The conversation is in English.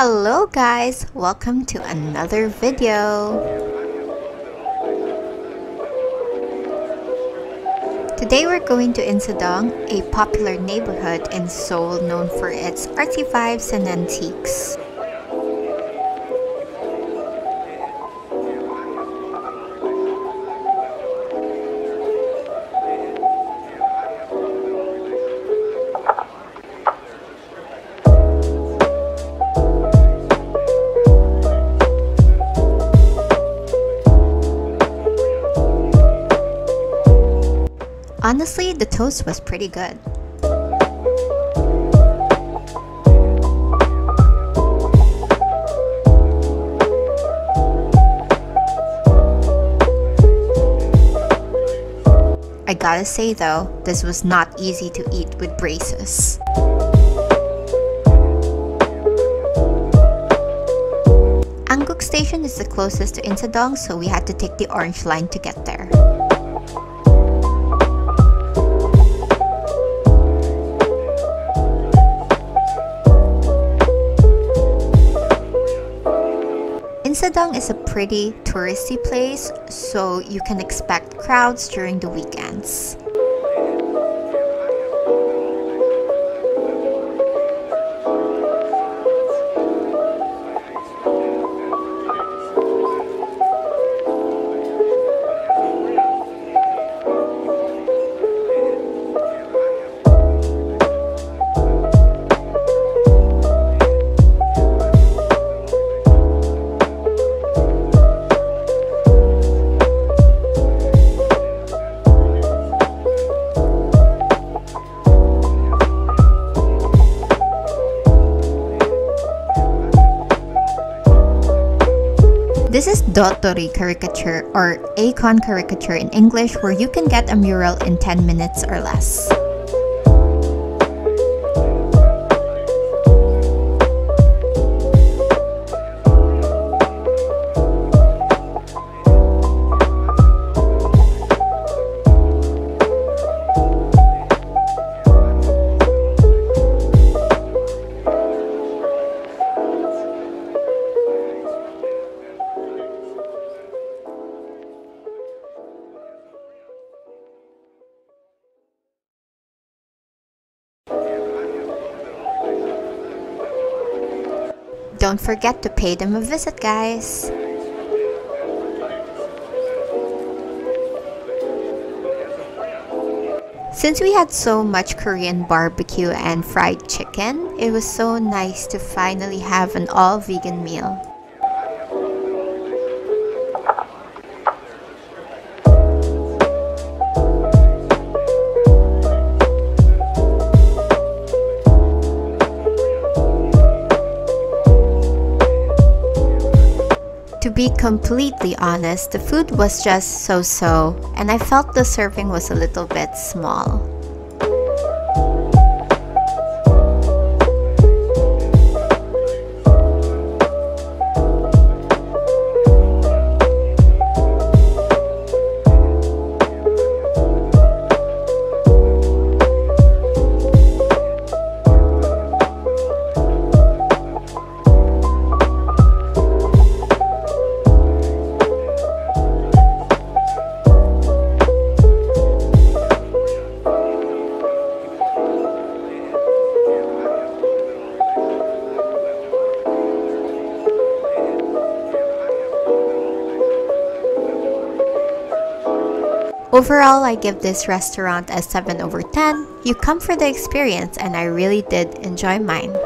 Hello guys, welcome to another video. Today we're going to Insadong, a popular neighborhood in Seoul known for its artsy vibes and antiques. Honestly, the toast was pretty good. I gotta say though, this was not easy to eat with braces. Anguk Station is the closest to Insadong, so we had to take the orange line to get there. Insadong is a pretty touristy place, so you can expect crowds during the weekends. This is Acorn Caricature or Acorn Caricature in English, where you can get a mural in 10 minutes or less. Don't forget to pay them a visit, guys! Since we had so much Korean barbecue and fried chicken, it was so nice to finally have an all-vegan meal. To be completely honest, the food was just so-so, and I felt the serving was a little bit small. Overall, I give this restaurant a 7/10. You come for the experience, and I really did enjoy mine.